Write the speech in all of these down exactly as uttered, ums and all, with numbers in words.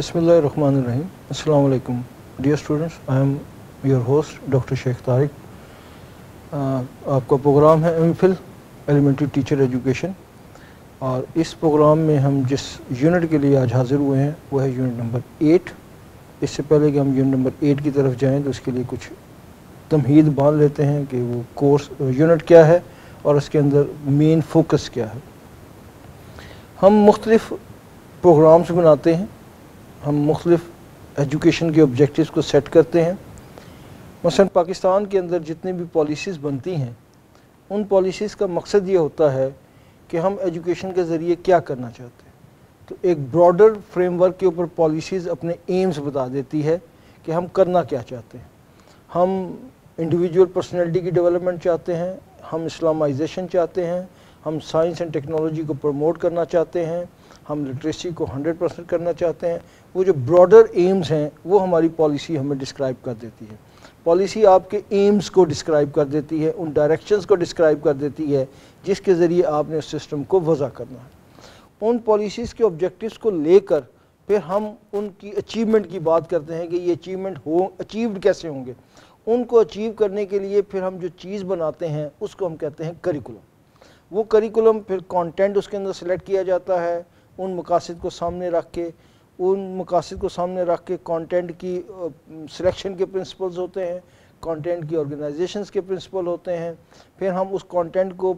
बिस्मिल्लाहिर्रहमानिर्रहीम, अस्सलाम वालेकुम dear students. I am your host doctor Sheikh Tariq. आपका प्रोग्राम है एम.फिल एलिमेंट्री टीचर एजुकेशन, और इस प्रोग्राम में हम जिस यूनिट के लिए आज हाज़िर हुए हैं वह है यूनिट नंबर एट। इससे पहले कि हम यूनिट नंबर एट की तरफ जाएं तो उसके लिए कुछ तमहीद बांध लेते हैं कि वो कोर्स यूनिट क्या है और उसके अंदर मेन फोकस क्या है। हम मुख्तलिफ प्रोग्राम्स बनाते हैं, हम मुख्तलिफ एजुकेशन के ऑब्जेक्टिव्स को सेट करते हैं। मसलन पाकिस्तान के अंदर जितनी भी पॉलिसीज़ बनती हैं उन पॉलिसीज़ का मकसद ये होता है कि हम एजुकेशन के ज़रिए क्या करना चाहते हैं। तो एक ब्रॉडर फ्रेमवर्क के ऊपर पॉलिसीज़ अपने एम्स बता देती है कि हम करना क्या चाहते हैं। हम इंडिविजुअल पर्सनैलिटी की डेवलपमेंट चाहते हैं, हम इस्लामाइजेशन चाहते हैं, हम साइंस एंड टेक्नोलॉजी को प्रमोट करना चाहते हैं, हम लिटरेसी को हंड्रेड परसेंट करना चाहते हैं। वो जो ब्रॉडर एम्स हैं वो हमारी पॉलिसी हमें डिस्क्राइब कर देती है। पॉलिसी आपके एम्स को डिस्क्राइब कर देती है, उन डायरेक्शंस को डिस्क्राइब कर देती है जिसके ज़रिए आपने उस सिस्टम को वज़ा करना है। उन पॉलिसीज़ के ऑब्जेक्टिव्स को लेकर फिर हम उनकी अचीवमेंट की बात करते हैं कि ये अचीवमेंट हो अचीव्ड कैसे होंगे। उनको अचीव करने के लिए फिर हम जो चीज़ बनाते हैं उसको हम कहते हैं करिकुलम। वो करिकुलम फिर कंटेंट उसके अंदर सेलेक्ट किया जाता है, उन मकासद को सामने रख के उन मकासद को सामने रख के कंटेंट की सिलेक्शन के प्रिंसिपल्स होते हैं, कंटेंट की ऑर्गेनाइजेशंस के प्रिंसिपल होते हैं। फिर हम उस कंटेंट को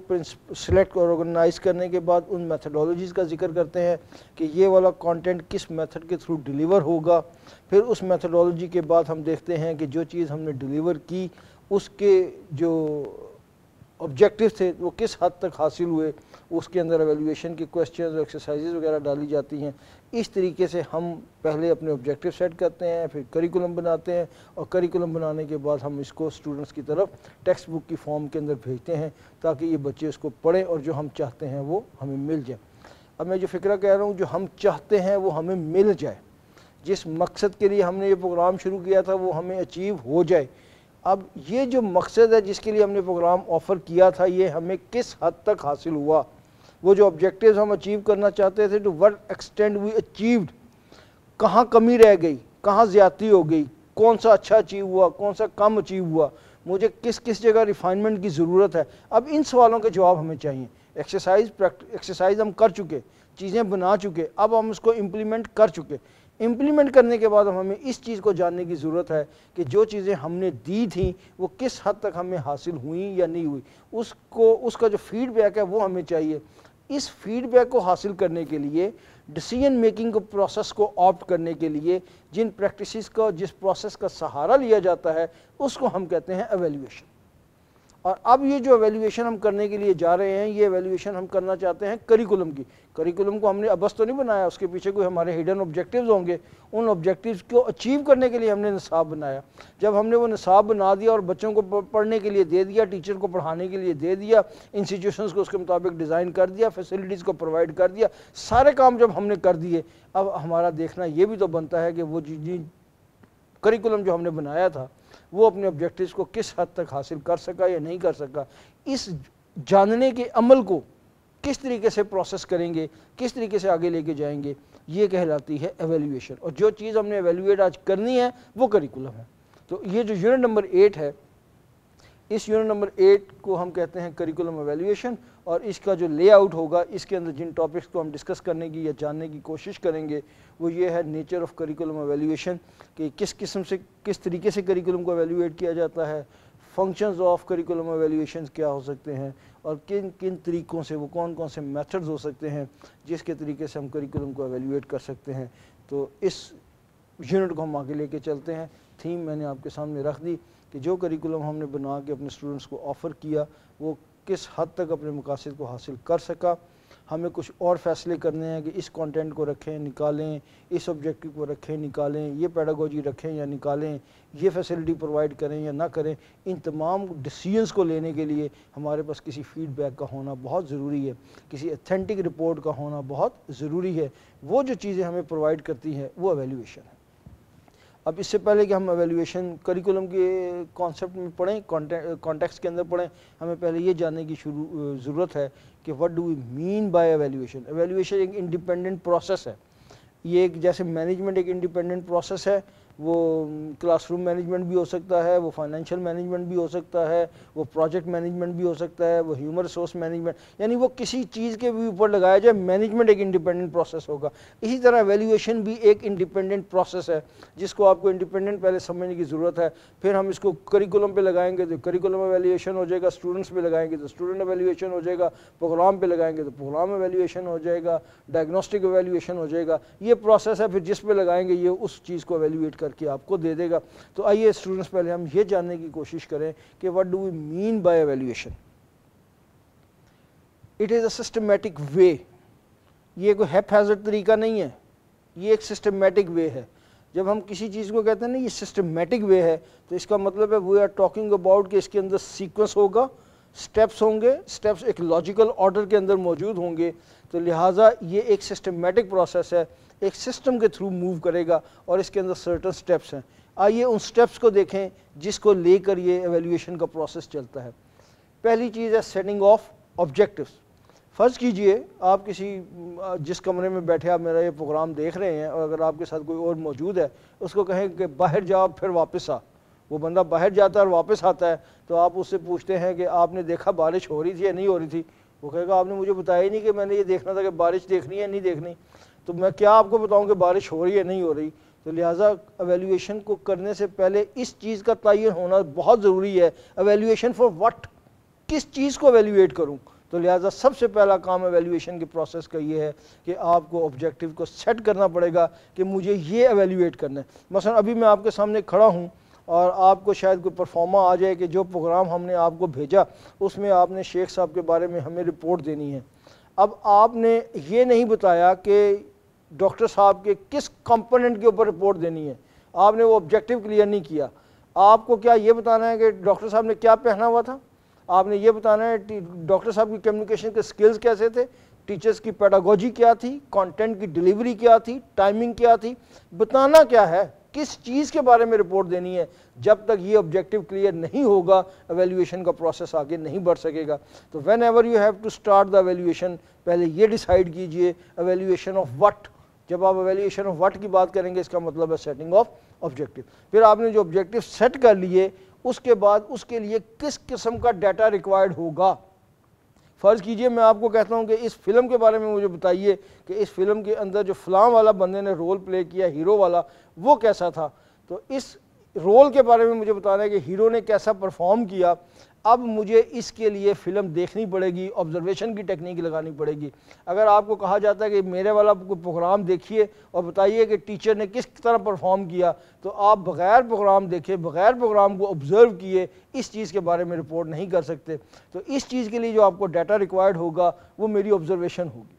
सिलेक्ट और ऑर्गेनाइज करने के बाद उन मेथडोलॉजीज़ का जिक्र करते हैं कि ये वाला कंटेंट किस मेथड के थ्रू डिलीवर होगा। फिर उस मेथडोलॉजी के बाद हम देखते हैं कि जो चीज़ हमने डिलीवर की उसके जो ऑब्जेक्टिव थे वो किस हद तक हासिल हुए, उसके अंदर एवेल्यूएशन के क्वेश्चन और एक्सरसाइजेज वगैरह डाली जाती हैं। इस तरीके से हम पहले अपने ऑब्जेक्टिव सेट करते हैं, फिर करिकुलम बनाते हैं, और करिकुलम बनाने के बाद हम इसको स्टूडेंट्स की तरफ टेक्स्ट बुक की फॉर्म के अंदर भेजते हैं ताकि ये बच्चे इसको पढ़ें और जो हम चाहते हैं वो हमें मिल जाए। अब मैं जो फिक्रा कह रहा हूँ, जो हम चाहते हैं वो हमें मिल जाए, जिस मकसद के लिए हमने ये प्रोग्राम शुरू किया था वो हमें अचीव हो जाए। अब ये जो मकसद है जिसके लिए हमने प्रोग्राम ऑफ़र किया था ये हमें किस हद तक हासिल हुआ, वो जो ऑब्जेक्टिव्स हम अचीव करना चाहते थे to what extent we achieved, कहाँ कमी रह गई, कहाँ ज़्यादती हो गई, कौन सा अच्छा अचीव हुआ, कौन सा कम अचीव हुआ, मुझे किस किस जगह रिफाइनमेंट की ज़रूरत है। अब इन सवालों के जवाब हमें चाहिए। एक्सरसाइज प्रैक्टिस एक्सरसाइज हम कर चुके, चीज़ें बना चुके, अब हम उसको इम्प्लीमेंट कर चुके। इम्प्लीमेंट करने के बाद हमें इस चीज़ को जानने की ज़रूरत है कि जो चीज़ें हमने दी थी वो किस हद तक हमें हासिल हुई या नहीं हुई, उसको उसका जो फीडबैक है वो हमें चाहिए। इस फीडबैक को हासिल करने के लिए डिसीजन मेकिंग प्रोसेस को ऑप्ट करने के लिए जिन प्रैक्टिसेस का जिस प्रोसेस का सहारा लिया जाता है उसको हम कहते हैं एवेल्यूएशन। और अब ये जो एवेल्यूएशन हम करने के लिए जा रहे हैं, ये एवेल्यूएशन हम करना चाहते हैं करिकुलम की। करिकुलम को हमने अबस तो नहीं बनाया, उसके पीछे कोई हमारे हिडन ऑब्जेक्टिव्स होंगे, उन ऑब्जेक्टिव्स को अचीव करने के लिए हमने निसाब बनाया। जब हमने वो निसाब बना दिया और बच्चों को पढ़ने के लिए दे दिया, टीचर को पढ़ाने के लिए दे दिया, इंस्टीट्यूशंस को उसके मुताबिक डिज़ाइन कर दिया, फैसिलिटीज़ को प्रोवाइड कर दिया, सारे काम जब हमने कर दिए, अब हमारा देखना ये भी तो बनता है कि वो जी करिकुलम जो हमने बनाया था वो अपने ऑब्जेक्टिव्स को किस हद तक हासिल कर सका या नहीं कर सका। इस जानने के अमल को किस तरीके से प्रोसेस करेंगे, किस तरीके से आगे लेके जाएंगे, ये कहलाती है एवेल्यूएशन। और जो चीज़ हमने एवेल्यूएट आज करनी है वो करिकुलम है। तो ये जो यूनिट नंबर एट है, इस यूनिट नंबर एट को हम कहते हैं करिकुलम एवेल्यूएशन। और इसका जो लेआउट होगा, इसके अंदर जिन टॉपिक्स को हम डिस्कस करने की या जानने की कोशिश करेंगे वो ये है नेचर ऑफ करिकुलम एवेल्यूएशन, कि किस किस्म से किस तरीके से करिकुलम को एवेल्यूएट किया जाता है, फंक्शंस ऑफ करिकुलम एवेल्यूएशन क्या हो सकते हैं, और किन किन तरीक़ों से वो कौन कौन से मेथड्स हो सकते हैं जिसके तरीके से हम करिकुलम को एवेल्यूएट कर सकते हैं। तो इस यूनिट को हम आगे लेके चलते हैं। थीम मैंने आपके सामने रख दी कि जो करिकुलम हमने बना के अपने स्टूडेंट्स को ऑफ़र किया वो किस हद तक अपने मकासद को हासिल कर सका। हमें कुछ और फ़ैसले करने हैं कि इस कंटेंट को रखें निकालें, इस ऑब्जेक्टिव को रखें निकालें, ये पेडागोजी रखें या निकालें, ये फैसिलिटी प्रोवाइड करें या ना करें। इन तमाम डिसीजंस को लेने के लिए हमारे पास किसी फीडबैक का होना बहुत ज़रूरी है, किसी ऑथेंटिक रिपोर्ट का होना बहुत ज़रूरी है। वो जो चीज़ें हमें प्रोवाइड करती हैं वो एवेल्यूएशन है। अब इससे पहले कि हम एवेल्यूएशन करिकुलम के कॉन्सेप्ट में पढ़ें, कॉन्टेक्स्ट के अंदर पढ़ें, हमें पहले ये जानने की शुरू ज़रूरत है कि what do we mean by evaluation. Evaluation एक इंडिपेंडेंट प्रोसेस है। ये एक जैसे मैनेजमेंट एक इंडिपेंडेंट प्रोसेस है, वो क्लासरूम मैनेजमेंट भी हो सकता है, वो फाइनेंशियल मैनेजमेंट भी हो सकता है, वो प्रोजेक्ट मैनेजमेंट भी हो सकता है, वो ह्यूमन रिसोर्स मैनेजमेंट, यानी वो किसी चीज़ के भी ऊपर लगाया जाए मैनेजमेंट एक इंडिपेंडेंट प्रोसेस होगा। इसी तरह एवेल्यूएशन भी एक इंडिपेंडेंट प्रोसेस है जिसको आपको इंडिपेंडेंट पहले समझने की ज़रूरत है, फिर हम इसको करिकुलम पर लगाएंगे तो करिकुलम एवेल्यूएशन हो जाएगा, स्टूडेंट्स पर लगाएंगे तो स्टूडेंट एवेल्यूएशन हो जाएगा, प्रोग्राम पर लगाएंगे तो प्रोग्राम एवेल्यूएशन हो जाएगा, डायग्नोस्टिक एवेल्यूएशन हो जाएगा। ये प्रोसेस है, फिर जिस पर लगाएंगे ये उस चीज़ को एवेल्यूएट करके आपको दे देगा। तो आइए स्टूडेंट्स पहले हम ये जानने की कोशिश करें कि what do we mean by evaluation. It is a systematic way, ये कोई हैपहैज़र्ड तरीका नहीं है, ये एक सिस्टमैटिक वे है। जब हम किसी चीज़ को कहते हैं ना ये सिस्टमैटिक वे है तो इसका मतलब है वी आर टॉकिंग अबाउट कि इसके अंदर सीक्वेंस होगा, स्टेप्स होंगे, स्टेप्स एक लॉजिकल ऑर्डर के अंदर मौजूद होंगे। तो लिहाजा ये एक सिस्टमैटिक प्रोसेस है, एक सिस्टम के थ्रू मूव करेगा और इसके अंदर सर्टन स्टेप्स हैं। आइए उन स्टेप्स को देखें जिसको लेकर ये एवेल्यूएशन का प्रोसेस चलता है। पहली चीज़ है सेटिंग ऑफ ऑब्जेक्टिव्स। फ़र्ज़ कीजिए आप किसी जिस कमरे में बैठे आप मेरा ये प्रोग्राम देख रहे हैं और अगर आपके साथ कोई और मौजूद है उसको कहें कि बाहर जाओ फिर वापस आ, वो बंदा बाहर जाता है और वापस आता है तो आप उससे पूछते हैं कि आपने देखा बारिश हो रही थी या नहीं हो रही थी, वो कहेगा आपने मुझे बताया ही नहीं कि मैंने ये देखना था कि बारिश देखनी है नहीं देखनी, तो मैं क्या आपको बताऊं कि बारिश हो रही है नहीं हो रही। तो लिहाजा एवेल्यूएशन को करने से पहले इस चीज़ का तयन होना बहुत ज़रूरी है, एवेल्यूएशन फॉर व्हाट, किस चीज़ को एवेल्यूएट करूं। तो लिहाजा सबसे पहला काम एवेल्यूएशन के प्रोसेस का ये है कि आपको ऑब्जेक्टिव को सेट करना पड़ेगा कि मुझे ये एवेल्यूएट करना है। मसलन अभी मैं आपके सामने खड़ा हूँ और आपको शायद कोई परफॉर्मा आ जाए कि जो प्रोग्राम हमने आपको भेजा उसमें आपने शेख साहब के बारे में हमें रिपोर्ट देनी है। अब आपने ये नहीं बताया कि डॉक्टर साहब के किस कंपोनेंट के ऊपर रिपोर्ट देनी है, आपने वो ऑब्जेक्टिव क्लियर नहीं किया। आपको क्या ये बताना है कि डॉक्टर साहब ने क्या पहना हुआ था, आपने ये बताना है डॉक्टर साहब की कम्युनिकेशन के स्किल्स कैसे थे, टीचर्स की पेडागोजी क्या थी, कंटेंट की डिलीवरी क्या थी, टाइमिंग क्या थी, बताना क्या है, किस चीज़ के बारे में रिपोर्ट देनी है। जब तक ये ऑब्जेक्टिव क्लियर नहीं होगा एवेल्यूएशन का प्रोसेस आगे नहीं बढ़ सकेगा। तो whenever you have to start the evaluation पहले ये डिसाइड कीजिए एवेल्यूएशन ऑफ व्हाट। जब आप एवेल्यूएशन ऑफ व्हाट की बात करेंगे इसका मतलब है सेटिंग ऑफ ऑब्जेक्टिव। फिर आपने जो ऑब्जेक्टिव सेट कर लिए उसके बाद उसके लिए किस किस्म का डाटा रिक्वायर्ड होगा। फ़र्ज़ कीजिए मैं आपको कहता हूँ कि इस फिल्म के बारे में मुझे बताइए कि इस फिल्म के अंदर जो फलां वाला बंदे ने रोल प्ले किया हीरो वाला वो कैसा था, तो इस रोल के बारे में मुझे बताना है कि हीरो ने कैसा परफॉर्म किया। अब मुझे इसके लिए फ़िल्म देखनी पड़ेगी, ऑब्जर्वेशन की टेक्निक लगानी पड़ेगी। अगर आपको कहा जाता है कि मेरे वाला प्रोग्राम देखिए और बताइए कि टीचर ने किस तरह परफॉर्म किया, तो आप बग़ैर प्रोग्राम देखे, बग़ैर प्रोग्राम को ऑब्ज़र्व किए इस चीज़ के बारे में रिपोर्ट नहीं कर सकते। तो इस चीज़ के लिए जो आपको डाटा रिक्वायर्ड होगा वो मेरी ऑब्जर्वेशन होगी।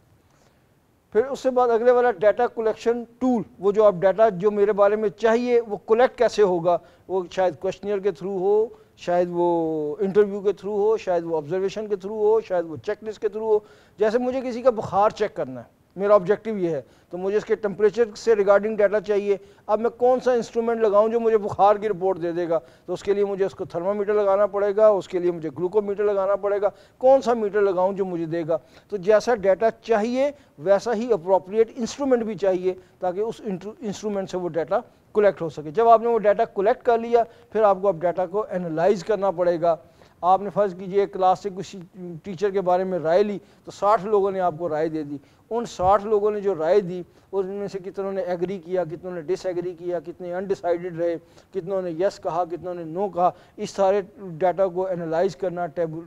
फिर उसके बाद अगले वाला डाटा कलेक्शन टूल, वो जो आप डाटा जो मेरे बारे में चाहिए वो कलेक्ट कैसे होगा, वो शायद क्वेश्चनियर के थ्रू हो, शायद वो इंटरव्यू के थ्रू हो, शायद वो ऑब्जर्वेशन के थ्रू हो, शायद वो चेक लिस्ट के थ्रू हो। जैसे मुझे किसी का बुखार चेक करना है, मेरा ऑब्जेक्टिव ये है, तो मुझे इसके टेम्परेचर से रिगार्डिंग डाटा चाहिए। अब मैं कौन सा इंस्ट्रूमेंट लगाऊं जो मुझे बुखार की रिपोर्ट दे देगा, तो उसके लिए मुझे उसको थर्मामीटर लगाना पड़ेगा, उसके लिए मुझे ग्लूकोमीटर लगाना पड़ेगा, कौन सा मीटर लगाऊं जो मुझे देगा। तो जैसा डाटा चाहिए वैसा ही अप्रोप्रिएट इंस्ट्रूमेंट भी चाहिए ताकि उस इंस्ट्रूमेंट से वो डाटा कलेक्ट हो सके। जब आपने वो डाटा कलेक्ट कर लिया फिर आपको अब डाटा को एनालाइज करना पड़ेगा। आपने फ़र्ज़ कीजिए क्लास से किसी टीचर के बारे में राय ली तो साठ लोगों ने आपको राय दे दी, उन साठ लोगों ने जो राय दी उनमें से कितनों ने एग्री किया, कितनों ने डिसएग्री किया, कितने अनडिसाइडेड रहे, कितनों ने यस कहा, कितनों ने नो कहा। इस सारे डाटा को एनालाइज करना, टेबल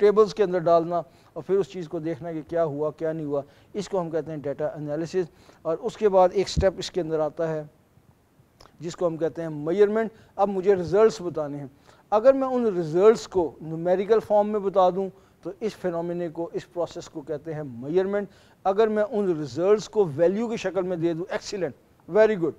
टेबल्स के अंदर डालना और फिर उस चीज़ को देखना कि क्या हुआ क्या नहीं हुआ, इसको हम कहते हैं डाटा एनालिसिस। और उसके बाद एक स्टेप इसके अंदर आता है जिसको हम कहते हैं मेजरमेंट। अब मुझे रिज़ल्ट बताने हैं, अगर मैं उन रिज़ल्ट्स को न्यूमेरिकल फॉर्म में बता दूं तो इस फिनोमिने को, इस प्रोसेस को कहते हैं मेजरमेंट। अगर मैं उन रिज़ल्ट्स को वैल्यू की शक्ल में दे दूं, एक्सीलेंट, वेरी गुड,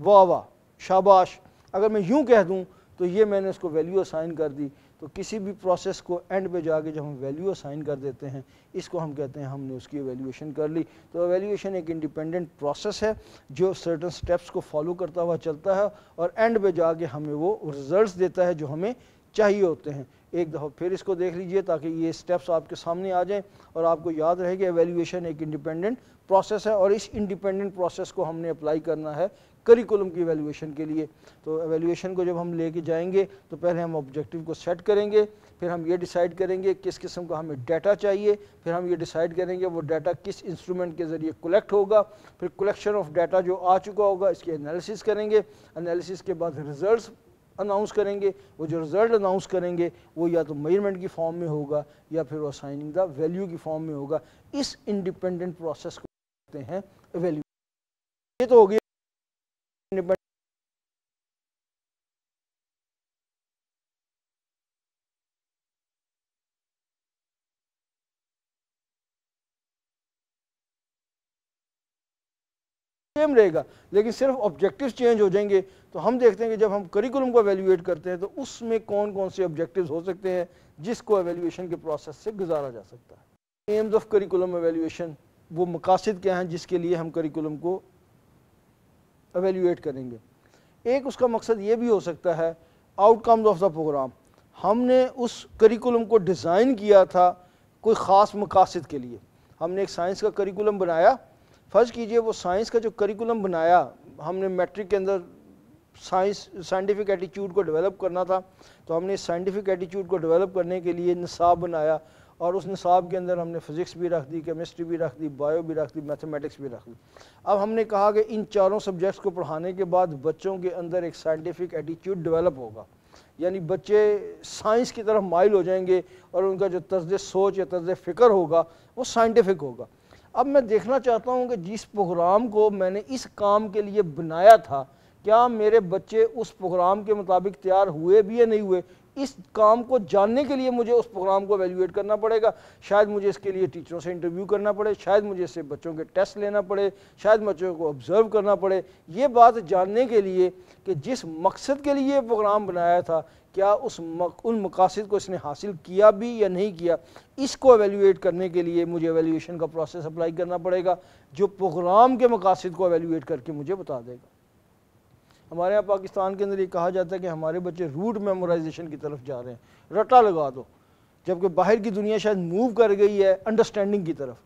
वाह वाह, शाबाश, अगर मैं यूं कह दूं तो ये मैंने उसको वैल्यू असाइन कर दी। तो किसी भी प्रोसेस को एंड पे जाके जब हम वैल्यू असाइन कर देते हैं इसको हम कहते हैं हमने उसकी एवेल्यूएशन कर ली। तो एवेल्यूएशन एक इंडिपेंडेंट प्रोसेस है जो सर्टेन स्टेप्स को फॉलो करता हुआ चलता है और एंड पे जाके हमें वो रिजल्ट्स देता है जो हमें चाहिए होते हैं। एक दफ़ा फिर इसको देख लीजिए ताकि ये स्टेप्स आपके सामने आ जाएं और आपको याद रहे कि एवेल्यूएशन एक इंडिपेंडेंट प्रोसेस है और इस इंडिपेंडेंट प्रोसेस को हमने अप्लाई करना है करिकुलम की एवेल्यूएशन के लिए। तो एवेल्यूएशन को जब हम लेके जाएंगे तो पहले हम ऑब्जेक्टिव को सेट करेंगे, फिर हम ये डिसाइड करेंगे किस किस्म का हमें डाटा चाहिए, फिर हम ये डिसाइड करेंगे वो डाटा किस इंस्ट्रूमेंट के ज़रिए कलेक्ट होगा, फिर कलेक्शन ऑफ डाटा जो आ चुका होगा इसकी एनालिसिस करेंगे, एनालिसिस के बाद रिजल्ट्स अनाउंस करेंगे। वो जो रिजल्ट अनाउंस करेंगे वो या तो मेजरमेंट की फॉर्म में होगा या फिर वो साइनिंग द वैल्यू की फॉर्म में होगा। इस इंडिपेंडेंट प्रोसेस को कहते हैं वैल्यू। ये तो हो गया इंडिपेंडेंट। सेम रहेगा लेकिन सिर्फ ऑब्जेक्टिव चेंज हो जाएंगे। तो हम देखते हैं कि जब हम करिकुलम को एवेल्यूएट करते हैं तो उसमें कौन कौन से ऑब्जेक्टिव्स हो सकते हैं जिसको एवेल्यूएशन के प्रोसेस से गुजारा जा सकता है। एम्स ऑफ करिकुलम एवेल्यूएशन, वो मकासद क्या हैं जिसके लिए हम करिकुलम को एवेल्यूएट करेंगे। एक उसका मकसद ये भी हो सकता है आउटकम्स ऑफ द प्रोग्राम। हमने उस करिकुलम को डिज़ाइन किया था कोई ख़ास मकासद के लिए। हमने एक साइंस का करिकुलम बनाया, फ़र्ज़ कीजिए वो साइंस का जो करिकुलम बनाया हमने मैट्रिक के अंदर साइंस साइंटिफिक एटीट्यूड को डेवलप करना था। तो हमने साइंटिफिक एटीट्यूड को डेवलप करने के लिए निसाब बनाया और उस निसाब के अंदर हमने फ़िज़िक्स भी रख दी, केमिस्ट्री भी रख दी, बायो भी रख दी, मैथमेटिक्स भी रख दी। अब हमने कहा कि इन चारों सब्जेक्ट्स को पढ़ाने के बाद बच्चों के अंदर एक साइंटिफिक एटीट्यूड डेवलप होगा, यानी बच्चे साइंस की तरफ माइल हो जाएंगे और उनका जो तर्ज सोच या तर्ज फ़िक्र होगा वो साइंटिफिक होगा। अब मैं देखना चाहता हूं कि जिस प्रोग्राम को मैंने इस काम के लिए बनाया था क्या मेरे बच्चे उस प्रोग्राम के मुताबिक तैयार हुए भी या नहीं हुए। इस काम को जानने के लिए मुझे उस प्रोग्राम को एवेल्यूएट करना पड़ेगा। शायद मुझे इसके लिए टीचरों से इंटरव्यू करना पड़े, शायद मुझे इससे बच्चों के टेस्ट लेना पड़े, शायद बच्चों को ऑब्ज़र्व करना पड़े। ये बात जानने के लिए कि जिस मकसद के लिए प्रोग्राम बनाया था क्या उस मक, उन मकासद को इसने हासिल किया भी या नहीं किया, इसको एवेल्यूएट करने के लिए मुझे एवेल्यूएशन का प्रोसेस अप्लाई करना पड़ेगा जो प्रोग्राम के मकासद को एवेल्यूएट करके मुझे बता देगा। हमारे यहाँ पाकिस्तान के अंदर ये कहा जाता है कि हमारे बच्चे रूट मेमोराइजेशन की तरफ जा रहे हैं, रट्टा लगा दो, जबकि बाहर की दुनिया शायद मूव कर गई है अंडरस्टैंडिंग की तरफ।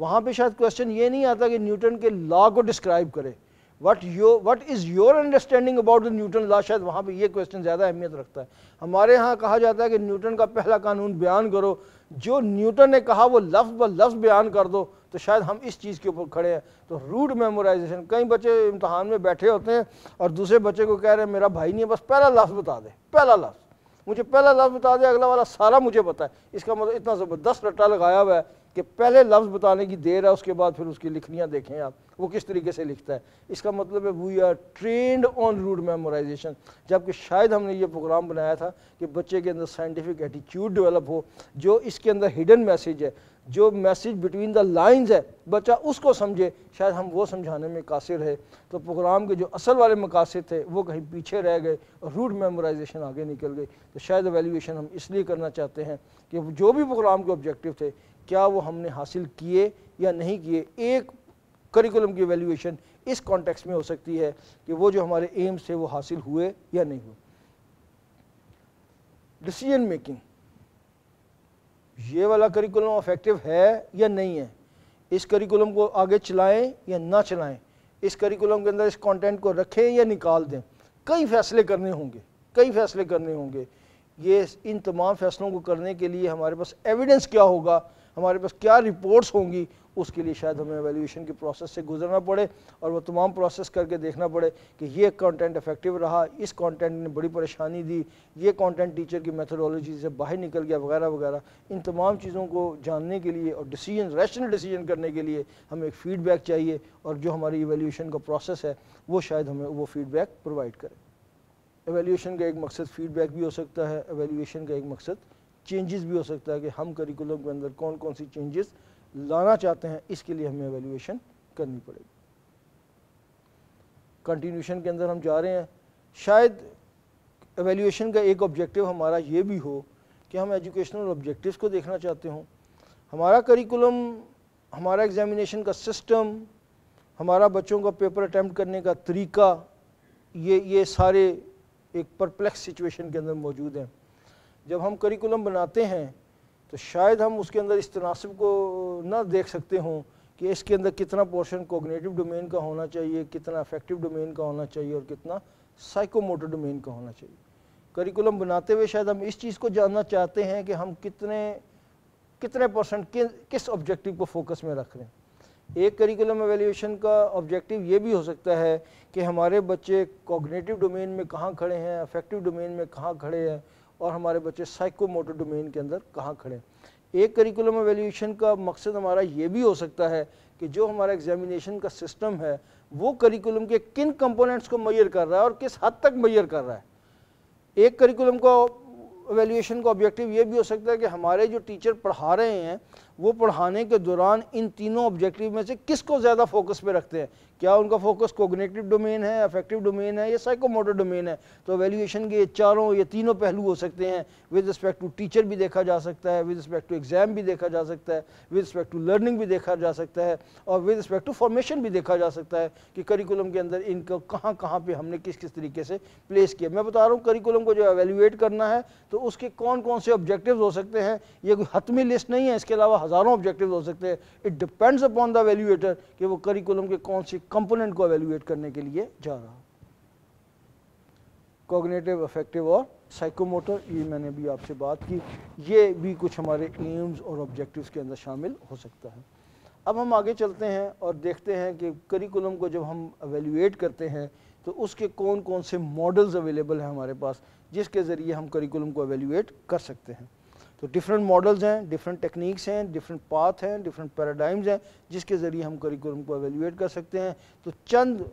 वहाँ पे शायद क्वेश्चन ये नहीं आता कि न्यूटन के लॉ को डिस्क्राइब करे, what you what is your understanding about the Newton law. शायद वहाँ पे ये क्वेश्चन ज़्यादा अहमियत रखता है। हमारे यहाँ कहा जाता है कि न्यूटन का पहला कानून बयान करो, जो न्यूटन ने कहा वो लफ्ज़ ब लफ्ज़ बयान कर दो। तो शायद हम इस चीज़ के ऊपर खड़े हैं। तो रूट मेमोराइजेशन, कई बच्चे इम्तहान में बैठे होते हैं और दूसरे बच्चे को कह रहे हैं मेरा भाई नहीं है, बस पहला लफ्ज़ बता दे, पहला लफ्ज़ मुझे पहला लफ्ज़ बता दे, अगला वाला सारा मुझे पता है। इसका मतलब इतना ज़बरदस्त रट्टा लगाया हुआ है कि पहले लफ्ज़ बताने की देर है, उसके बाद फिर उसकी लिखनियाँ देखें आप वो किस तरीके से लिखता है। इसका मतलब है we are trained on rote memorisation, जबकि शायद हमने ये प्रोग्राम बनाया था कि बच्चे के अंदर साइंटिफिक एटीट्यूड डेवलप हो। जो इसके अंदर हिडन मैसेज है, जो मैसेज बिटवीन द लाइंस है, बच्चा उसको समझे। शायद हम वो समझाने में कासिर है। तो प्रोग्राम के जो असल वाले मकासद थे वो कहीं पीछे रह गए और रूट मेमोराइजेशन आगे निकल गई। तो शायद एवेल्यूएशन हम इसलिए करना चाहते हैं कि जो भी प्रोग्राम के ऑब्जेक्टिव थे क्या वो हमने हासिल किए या नहीं किए। एक करिकुलम की एवेल्यूएशन इस कॉन्टेक्स्ट में हो सकती है कि वो जो हमारे एम्स थे वो हासिल हुए या नहीं हुए। डिसीजन मेकिंग, ये वाला करिकुलम इफेक्टिव है या नहीं है, इस करिकुलम को आगे चलाएं या ना चलाएं, इस करिकुलम के अंदर इस कंटेंट को रखें या निकाल दें। कई फैसले करने होंगे, कई फैसले करने होंगे। ये इन तमाम फैसलों को करने के लिए हमारे पास एविडेंस क्या होगा, हमारे पास क्या रिपोर्ट्स होंगी, उसके लिए शायद हमें एवेल्यूएशन के प्रोसेस से गुजरना पड़े और वो तमाम प्रोसेस करके देखना पड़े कि ये कंटेंट इफेक्टिव रहा, इस कंटेंट ने बड़ी परेशानी दी, ये कंटेंट टीचर की मेथोडोलॉजी से बाहर निकल गया, वगैरह वगैरह। इन तमाम चीज़ों को जानने के लिए और डिसीजन रैशनल डिसीजन करने के लिए हमें एक फ़ीडबैक चाहिए और जो हमारी एवेल्यूएशन का प्रोसेस है वो शायद हमें वो फ़ीडबैक प्रोवाइड करे। एवेल्यूएशन का एक मकसद फ़ीडबैक भी हो सकता है, एवेल्यूएशन का एक मकसद चेंजेस भी हो सकता है कि हम करिकुलम के अंदर कौन कौन सी चेंजेस लाना चाहते हैं, इसके लिए हमें एवेल्यूएशन करनी पड़ेगी। कंटिन्यूशन के अंदर हम जा रहे हैं। शायद एवेल्यूएशन का एक ऑब्जेक्टिव हमारा ये भी हो कि हम एजुकेशनल ऑब्जेक्टिव्स को देखना चाहते हों। हमारा करिकुलम, हमारा एग्जामिनेशन का सिस्टम, हमारा बच्चों का पेपर अटैम्प्ट करने का तरीका, ये ये सारे एक परप्लेक्स सिचुएशन के अंदर मौजूद हैं। जब हम करिकुलम बनाते हैं तो शायद हम उसके अंदर इस तनासब को ना देख सकते हों कि इसके अंदर कितना पोर्शन कोग्निटिव डोमेन का होना चाहिए, कितना अफेक्टिव डोमेन का होना चाहिए और कितना साइकोमोटर डोमेन का होना चाहिए। करिकुलम बनाते हुए शायद हम इस चीज़ को जानना चाहते हैं कि हम कितने कितने परसेंट कि, किस ऑब्जेक्टिव को फोकस में रख रहे हैं। एक करिकुलम एवेल्यूशन का ऑब्जेक्टिव ये भी हो सकता है कि हमारे बच्चे कोग्निटिव डोमेन में कहाँ खड़े हैं, अफेक्टिव डोमेन में कहाँ खड़े हैं और हमारे बच्चे साइकोमोटर डोमेन के अंदर कहाँ खड़े हैं। एक करिकुलम एवेल्यूशन का मकसद हमारा ये भी हो सकता है कि जो हमारा एग्जामिनेशन का सिस्टम है वो करिकुलम के किन कंपोनेंट्स को मेजर कर रहा है और किस हद तक मेजर कर रहा है। एक करिकुलम का एवेल्यूशन का ऑब्जेक्टिव ये भी हो सकता है कि हमारे जो टीचर पढ़ा रहे हैं वो पढ़ाने के दौरान इन तीनों ऑब्जेक्टिव में से किसको ज़्यादा फोकस पे रखते हैं, क्या उनका फोकस कोग्निटिव डोमेन है, अफेक्टिव डोमेन है या साइकोमोटर डोमेन है। तो एवेल्यूशन के चारों ये तीनों पहलू हो सकते हैं। विद रिस्पेक्ट टू टीचर भी देखा जा सकता है, विद रिस्पेक्ट टू एग्जाम भी देखा जा सकता है, विद रिस्पेक्ट टू लर्निंग भी देखा जा सकता है और विद रिस्पेक्ट टू फॉर्मेशन भी देखा जा सकता है कि करिकुलम के अंदर इनको कहाँ कहाँ पर हमने किस किस तरीके से प्लेस किया। मैं बता रहा हूँ करिकुलम को जो एवेल्यूएट करना है तो उसके कौन कौन से ऑब्जेक्टिव हो सकते हैं। ये कोई हतमी लिस्ट नहीं है, इसके अलावा हज़ारों ऑब्जेक्टिव हो सकते हैं। It depends upon the evaluator कि वो करिकुलम के कौन से कंपोनेंट को एवेल्यूएट करने के लिए जा रहा है। कॉग्निटिव, अफेक्टिव और साइकोमोटर, ये मैंने भी आपसे बात की, ये भी कुछ हमारे एम्स और ऑब्जेक्टिव्स के अंदर शामिल हो सकता है। अब हम आगे चलते हैं और देखते हैं कि करिकुलम को जब हम एवेल्यूएट करते हैं तो उसके कौन कौन से मॉडल्स अवेलेबल हैं हमारे पास जिसके ज़रिए हम करिकुलम को एवेल्यूएट कर सकते हैं। तो डिफरेंट मॉडल्स हैं, डिफरेंट टेक्निक्स हैं, डिफरेंट पाथ हैं, डिफरेंट पैराडाइम्स हैं जिसके ज़रिए हम करिकुलम को एवेल्यूएट कर सकते हैं। तो चंद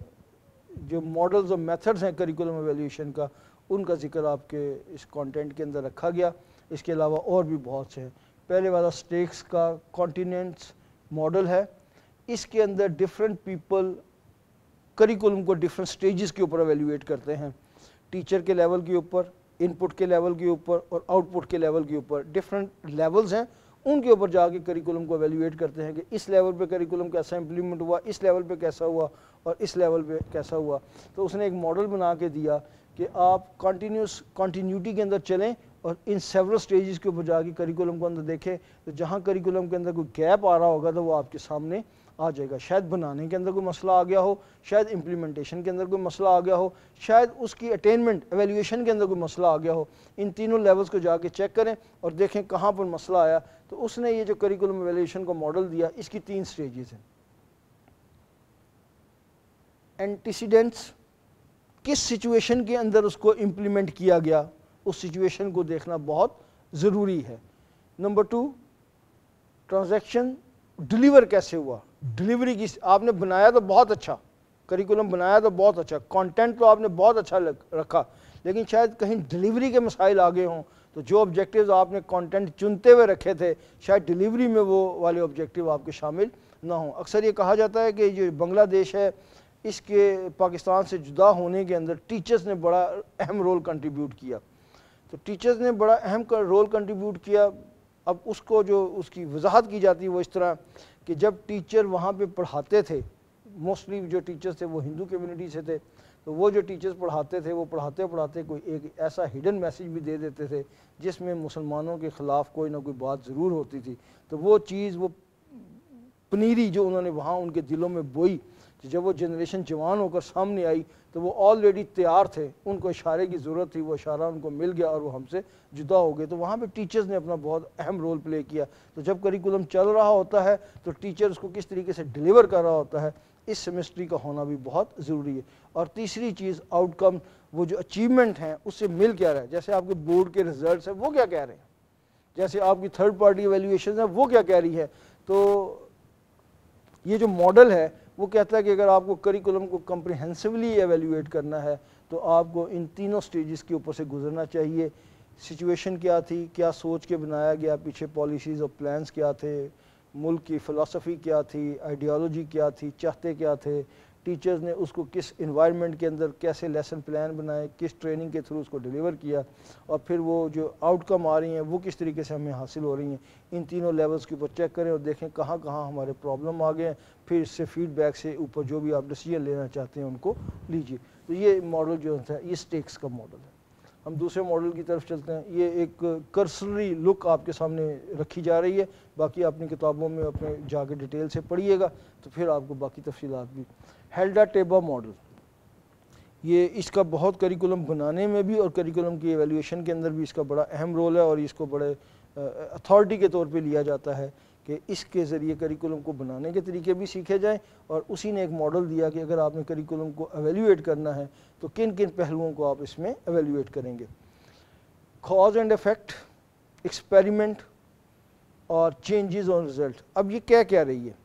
जो मॉडल्स और मेथड्स हैं करिकुलम एवेल्यूएशन का, उनका जिक्र आपके इस कंटेंट के अंदर रखा गया। इसके अलावा और भी बहुत से हैं। पहले वाला स्टेक्स का कॉन्टिनेंट्स मॉडल है। इसके अंदर डिफरेंट पीपल करिकुलम को डिफरेंट स्टेजेस के ऊपर एवेल्यूएट करते हैं, टीचर के लेवल के ऊपर, इनपुट के लेवल के ऊपर और आउटपुट के लेवल के ऊपर। डिफरेंट लेवल्स हैं, उनके ऊपर जाके करिकुलम को एवेल्यूएट करते हैं कि इस लेवल पे करिकुलम कैसा इंप्लीमेंट हुआ, इस लेवल पे कैसा हुआ और इस लेवल पे कैसा हुआ। तो उसने एक मॉडल बना के दिया कि आप कॉन्टीन्यूस कॉन्टीन्यूटी के अंदर चलें और इन सेवरल स्टेजेस के ऊपर जाके करिकुलम को अंदर देखें। तो जहाँ करिकुलम के अंदर कोई गैप आ रहा होगा तो वो आपके सामने आ जाएगा। शायद बनाने के अंदर कोई मसला आ गया हो, शायद इम्प्लीमेंटेशन के अंदर कोई मसला आ गया हो, शायद उसकी अटेनमेंट एवेल्यूएशन के अंदर कोई मसला आ गया हो। इन तीनों लेवल्स को जाके चेक करें और देखें कहाँ पर मसला आया। तो उसने ये जो करिकुलम एवेल्यूएशन का मॉडल दिया, इसकी तीन स्टेजेस हैं। एंटीसीडेंट्स, किस सिचुएशन के अंदर उसको इम्प्लीमेंट किया गया, उस सिचुएशन को देखना बहुत ज़रूरी है। नंबर टू, ट्रांजैक्शन डिलीवर कैसे हुआ, डिलीवरी की। आपने बनाया तो बहुत अच्छा करिकुलम, बनाया तो बहुत अच्छा कंटेंट तो आपने बहुत अच्छा लग, रखा, लेकिन शायद कहीं डिलीवरी के मसाइल आ गए हों। तो जो ऑब्जेक्टिव्स आपने कंटेंट चुनते हुए रखे थे, शायद डिलीवरी में वो वाले ऑब्जेक्टिव आपके शामिल ना हों। अक्सर ये कहा जाता है कि जो बांग्लादेश है, इसके पाकिस्तान से जुदा होने के अंदर टीचर्स ने बड़ा अहम रोल कंट्रीब्यूट किया। तो टीचर्स ने बड़ा अहम रोल कंट्रीब्यूट किया। अब उसको जो उसकी वजाहत की जाती है वो इस तरह कि जब टीचर वहाँ पे पढ़ाते थे, मोस्टली जो टीचर्स थे वो हिंदू कम्युनिटी से थे, तो वो जो टीचर्स पढ़ाते थे वो पढ़ाते पढ़ाते कोई एक ऐसा हिडन मैसेज भी दे देते थे जिसमें मुसलमानों के ख़िलाफ़ कोई ना कोई बात ज़रूर होती थी। तो वो चीज़, वो पनीरी जो उन्होंने वहाँ उनके दिलों में बोई, तो जब वो जनरेशन जवान होकर सामने आई तो वो ऑलरेडी तैयार थे, उनको इशारे की ज़रूरत थी, वो इशारा उनको मिल गया और वो हमसे जुदा हो गए। तो वहाँ पे टीचर्स ने अपना बहुत अहम रोल प्ले किया। तो जब करिकुलम चल रहा होता है तो टीचर उसको किस तरीके से डिलीवर कर रहा होता है, इस सेमेस्ट्री का होना भी बहुत ज़रूरी है। और तीसरी चीज़ आउटकम, वो जो अचीवमेंट हैं उससे मिल क्या रहा है, जैसे आपके बोर्ड के रिजल्ट हैं वो क्या कह रहे हैं, जैसे आपकी थर्ड पार्टी एवेल्यूएशन है वो क्या कह रही है। तो ये जो मॉडल है वो कहता है कि अगर आपको करिकुलम को कम्प्रिहेंसिवली एवेल्यूएट करना है तो आपको इन तीनों स्टेजेस के ऊपर से गुजरना चाहिए। सिचुएशन क्या थी, क्या सोच के बनाया गया, पीछे पॉलिसीज़ और प्लान्स क्या थे, मुल्क की फ़िलासफ़ी क्या थी, आइडियोलॉजी क्या थी, चाहते क्या थे, टीचर्स ने उसको किस इन्वायरमेंट के अंदर कैसे लेसन प्लान बनाए, किस ट्रेनिंग के थ्रू उसको डिलीवर किया, और फिर वो जो आउटकम आ रही हैं वो किस तरीके से हमें हासिल हो रही हैं। इन तीनों लेवल्स के ऊपर चेक करें और देखें कहाँ कहाँ हमारे प्रॉब्लम आ गए हैं। फिर इससे फीडबैक से ऊपर जो भी आप डिसीजन लेना चाहते हैं उनको लीजिए। तो ये मॉडल जो है, ये स्टेक्स का मॉडल है। हम दूसरे मॉडल की तरफ चलते हैं। ये एक कर्सरी लुक आपके सामने रखी जा रही है, बाकी अपनी किताबों में अपने जाके डिटेल से पढ़िएगा तो फिर आपको बाकी तफसीलात भी। हिल्डा टाबा मॉडल, ये इसका बहुत करिकुलम बनाने में भी और करिकुलम की एवेल्यूशन के अंदर भी इसका बड़ा अहम रोल है और इसको बड़े अथॉरिटी के तौर पे लिया जाता है कि इसके ज़रिए करिकुलम को बनाने के तरीके भी सीखे जाएं। और उसी ने एक मॉडल दिया कि अगर आपने करिकुलम को एवेल्यूएट करना है तो किन किन पहलुओं को आप इसमें एवेल्यूएट करेंगे। कॉज एंड इफेक्ट, एक्सपेरिमेंट और चेंजेस ऑन रिजल्ट। अब ये क्या कह रही है?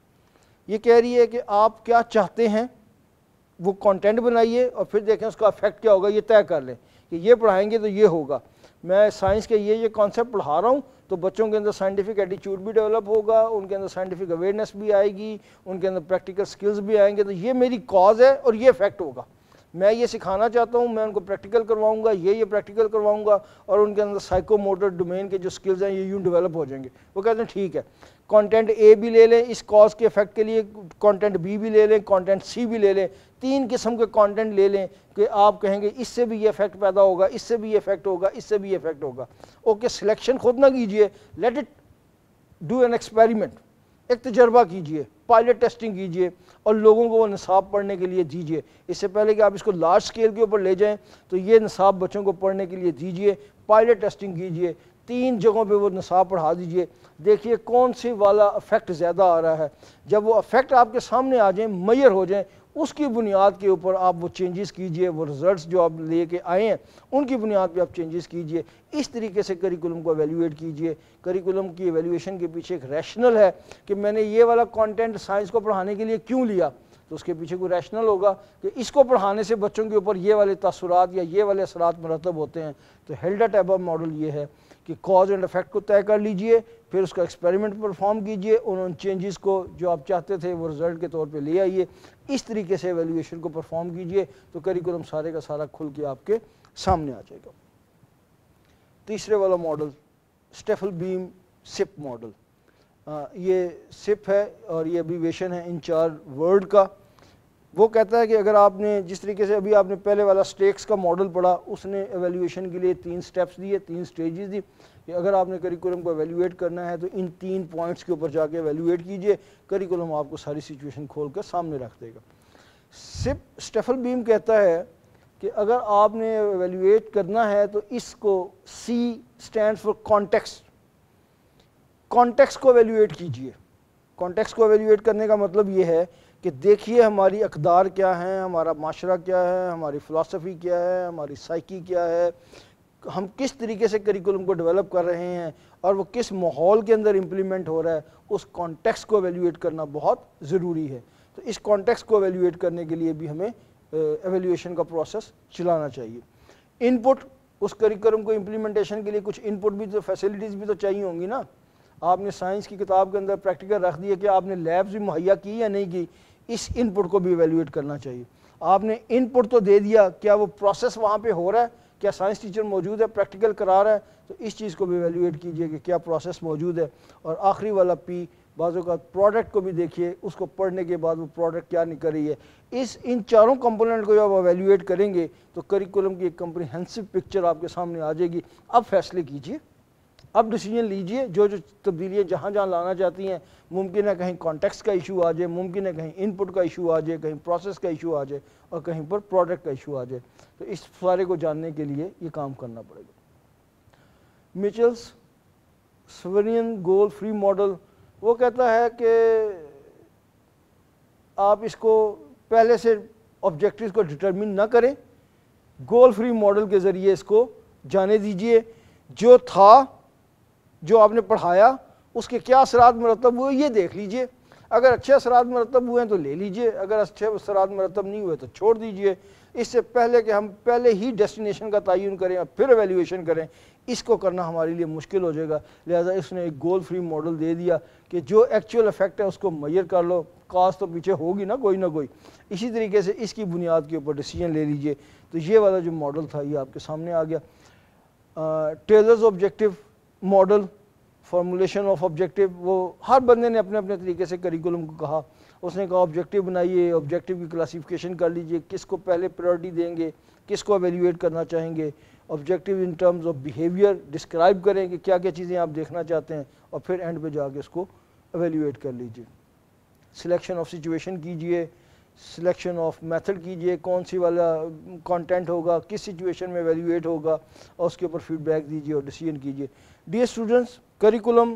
ये कह रही है कि आप क्या चाहते हैं वो कंटेंट बनाइए और फिर देखें उसका इफेक्ट क्या होगा, ये तय कर लें कि ये पढ़ाएंगे तो ये होगा। मैं साइंस के ये ये कॉन्सेप्ट पढ़ा रहा हूँ तो बच्चों के अंदर साइंटिफिक एटीट्यूड भी डेवलप होगा, उनके अंदर साइंटिफिक अवेयरनेस भी आएगी, उनके अंदर प्रैक्टिकल स्किल्स भी आएंगे। तो ये मेरी कॉज है और ये इफेक्ट होगा, मैं ये सिखाना चाहता हूँ, मैं उनको प्रैक्टिकल करवाऊँगा, ये ये प्रैक्टिकल करवाऊँगा और उनके अंदर साइकोमोटर डोमेन के जो स्किल्स हैं ये यूँ डेवलप हो जाएंगे। वो कहते हैं ठीक है, कंटेंट ए भी ले लें इस कॉज के इफेक्ट के लिए, कंटेंट बी भी ले लें, कंटेंट सी भी ले लें, तीन किस्म के कंटेंट ले लें कि आप कहेंगे इससे भी ये इफेक्ट पैदा होगा, इससे भी ये इफेक्ट होगा, इससे भी ये इफेक्ट होगा। ओके, सिलेक्शन खुद ना कीजिए, let it do an experiment, एक तजर्बा कीजिए, पायलट टेस्टिंग कीजिए और लोगों को वो निसाब पढ़ने के लिए दीजिए। इससे पहले कि आप इसको लार्ज स्केल के ऊपर ले जाएं तो ये निसाब बच्चों को पढ़ने के लिए दीजिए, पायलट टेस्टिंग कीजिए, तीन जगहों पे वो निसाब पढ़ा दीजिए, देखिए कौन सी वाला इफेक्ट ज़्यादा आ रहा है। जब वो इफेक्ट आपके सामने आ जाएँ, मेजर हो जाएँ, उसकी बुनियाद के ऊपर आप वो चेंजेस कीजिए, वो रिजल्ट्स जो आप लेके आए हैं उनकी बुनियाद पे आप चेंजेस कीजिए। इस तरीके से करिकुलम को एवेल्यूएट कीजिए। करिकुलम की एवेल्यूएशन के पीछे एक रैशनल है कि मैंने ये वाला कंटेंट साइंस को पढ़ाने के लिए क्यों लिया, तो उसके पीछे कोई रैशनल होगा कि इसको पढ़ाने से बच्चों के ऊपर ये वाले तासुरात या ये वाले असरात मरतब होते हैं। तो हिल्डा टाबा मॉडल ये है कि कॉज एंड इफेक्ट को तय कर लीजिए, फिर उसका एक्सपेरिमेंट परफॉर्म कीजिए और उन चेंजेस को जो आप चाहते थे वो रिजल्ट के तौर पे ले आइए। इस तरीके से एवेल्यूएशन को परफॉर्म कीजिए तो करिकुलम सारे का सारा खुल के आपके सामने आ जाएगा। तीसरे वाला मॉडल स्टफलबीम सिप मॉडल, आ, ये सिप है और ये अब्रीविएशन है इन चार वर्ड का। वो कहता है कि अगर आपने जिस तरीके से अभी आपने पहले वाला स्टेक्स का मॉडल पढ़ा, उसने एवेल्यूएशन के लिए तीन स्टेप्स दिए, तीन स्टेजेस दी कि अगर आपने करिकुलम को एवेल्यूएट करना है तो इन तीन पॉइंट्स के ऊपर जाके एवेल्यूएट कीजिए, करिकुलम आपको सारी सिचुएशन खोल कर सामने रख देगा। सिप स्टफलबीम कहता है कि अगर आपने एवेल्यूएट करना है तो इसको C stand for context, context को एवेल्यूएट कीजिए। कॉन्टेक्स्ट को एवेल्यूएट करने का मतलब ये है कि देखिए हमारी अकदार क्या है, हमारा माशरा क्या है, हमारी फ़िलासफ़ी क्या है, हमारी साइकी क्या है, हम किस तरीके से करिकुलम को डेवलप कर रहे हैं और वो किस माहौल के अंदर इम्प्लीमेंट हो रहा है, उस कॉन्टेक्स्ट को एवेल्यूएट करना बहुत ज़रूरी है। तो इस कॉन्टेक्स्ट को एवेल्यूएट करने के लिए भी हमें एवेल्यूएशन का प्रोसेस चलाना चाहिए। इनपुट, उस करिकुलम को इम्प्लीमेंटेशन के लिए कुछ इनपुट भी तो फैसिलिटीज़ भी तो चाहिए होंगी ना। आपने साइंस की किताब के अंदर प्रैक्टिकल रख दिया कि आपने लैब्स भी मुहैया की या नहीं की, इस इनपुट को भी एवेल्यूएट करना चाहिए। आपने इनपुट तो दे दिया, क्या वो प्रोसेस वहाँ पे हो रहा है, क्या साइंस टीचर मौजूद है, प्रैक्टिकल करा रहा है, तो इस चीज़ को भी एवेल्यूएट कीजिए कि क्या प्रोसेस मौजूद है। और आखिरी वाला पी, बाज़ों का प्रोडक्ट को भी देखिए, उसको पढ़ने के बाद वो प्रोडक्ट क्या निकल रही है। इस इन चारों कंपोनेंट को जब एवेल्यूएट करेंगे तो करिकुलम की एक कम्प्रिहेंसिव पिक्चर आपके सामने आ जाएगी। अब फैसले कीजिए, अब डिसीजन लीजिए, जो जो तब्दीलियाँ जहाँ जहाँ लाना चाहती हैं। मुमकिन है कहीं कॉन्टेक्स्ट का इशू आ जाए, मुमकिन है कहीं इनपुट का इशू आ जाए, कहीं प्रोसेस का इशू आ जाए और कहीं पर प्रोडक्ट का इशू आ जाए। तो इस सारे को जानने के लिए ये काम करना पड़ेगा। मिचेल्स स्वेरियन गोल फ्री मॉडल, वो कहता है कि आप इसको पहले से ऑब्जेक्टिव्स को डिटर्मिन ना करें, गोल फ्री मॉडल के ज़रिए इसको जाने दीजिए। जो था, जो आपने पढ़ाया, उसके क्या असरात मरतब हुए ये देख लीजिए। अगर अच्छे असरात मरतब हुए हैं तो ले लीजिए, अगर अच्छे असरात मरतब नहीं हुए तो छोड़ दीजिए। इससे पहले कि हम पहले ही डेस्टिनेशन का तयन करें और फिर एवेल्यूएशन करें, इसको करना हमारे लिए मुश्किल हो जाएगा। लिहाजा इसने एक गोल फ्री मॉडल दे दिया कि जो एक्चुअल इफेक्ट है उसको मेजर कर लो, कास्ट तो पीछे होगी ना कोई ना कोई, इसी तरीके से इसकी बुनियाद के ऊपर डिसीजन ले लीजिए। तो ये वाला जो मॉडल था ये आपके सामने आ गया। Tyler's objective model, formulation of objective, वो हर बंदे ने अपने अपने तरीके से करिकुलम को कहा। उसने कहा ऑब्जेक्टिव बनाइए, ऑब्जेक्टिव की क्लासिफिकेशन कर लीजिए, किसको पहले प्रायोरिटी देंगे, किसको एवेल्यूएट करना चाहेंगे, objective in terms of behaviour describe करें कि क्या क्या चीज़ें आप देखना चाहते हैं और फिर एंड पे जाके इसको एवेल्यूएट कर लीजिए। सिलेक्शन ऑफ सिचुएशन कीजिए, सिलेक्शन ऑफ मेथड कीजिए, कौन सी वाला कंटेंट होगा, किस सिचुएशन में एवेल्यूएट होगा और उसके ऊपर फीडबैक दीजिए और डिसीजन कीजिए। डियर स्टूडेंट्स, करिकुलम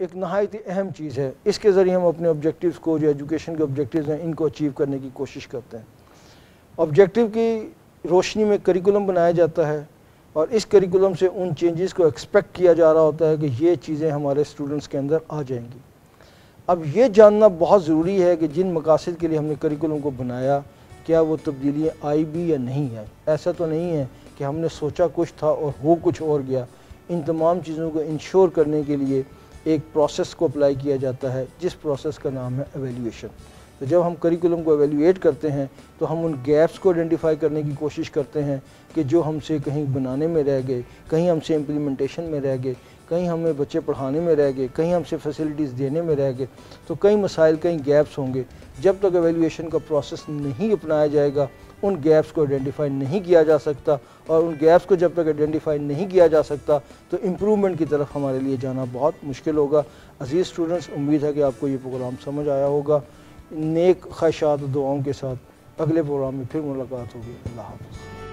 एक नहायत अहम चीज़ है, इसके ज़रिए हम अपने ऑब्जेक्टिव्स को, जो एजुकेशन के ऑब्जेक्टिव्स हैं, इनको अचीव करने की कोशिश करते हैं। ऑब्जेक्टिव की रोशनी में करिकुलम बनाया जाता है और इस करिकुलम से उन चेंजेस को एक्सपेक्ट किया जा रहा होता है कि ये चीज़ें हमारे स्टूडेंट्स के अंदर आ जाएंगी। अब ये जानना बहुत ज़रूरी है कि जिन मकासद के लिए हमने करिकुलम को बनाया, क्या वो तब्दीलियाँ आई भी या नहीं है। ऐसा तो नहीं है कि हमने सोचा कुछ था और हो कुछ और गया। इन तमाम चीज़ों को इंश्योर करने के लिए एक प्रोसेस को अप्लाई किया जाता है, जिस प्रोसेस का नाम है एवेल्यूएशन। तो जब हम करिकुलम को एवेल्यूएट करते हैं तो हम उन गैप्स को आइडेंटिफाई करने की कोशिश करते हैं कि जो हमसे कहीं बनाने में रह गए, कहीं हमसे इम्प्लीमेंटेशन में रह गए, कहीं हमें बच्चे पढ़ाने में रह गए, कहीं हमसे फैसिलिटीज़ देने में रह गए। तो कई मसाइल, कई गैप्स होंगे। जब तक एवेल्यूएशन का प्रोसेस नहीं अपनाया जाएगा, उन गैप्स को आइडेंटिफाई नहीं किया जा सकता और उन गैप्स को जब तक आइडेंटिफाई नहीं किया जा सकता तो इम्प्रूवमेंट की तरफ हमारे लिए जाना बहुत मुश्किल होगा। अजीज़ स्टूडेंट्स, उम्मीद है कि आपको ये प्रोग्राम समझ आया होगा। नेक ख्वाहिशात और दुआओं के साथ अगले प्रोग्राम में फिर मुलाकात होगी। अल्लाह हाफ़िज़।